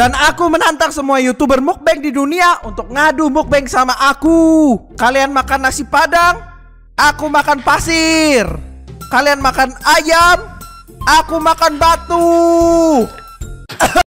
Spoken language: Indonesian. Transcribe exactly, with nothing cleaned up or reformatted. Dan aku menantang semua YouTuber mukbang di dunia untuk ngadu mukbang sama aku. Kalian makan nasi padang, aku makan pasir. Kalian makan ayam, aku makan batu.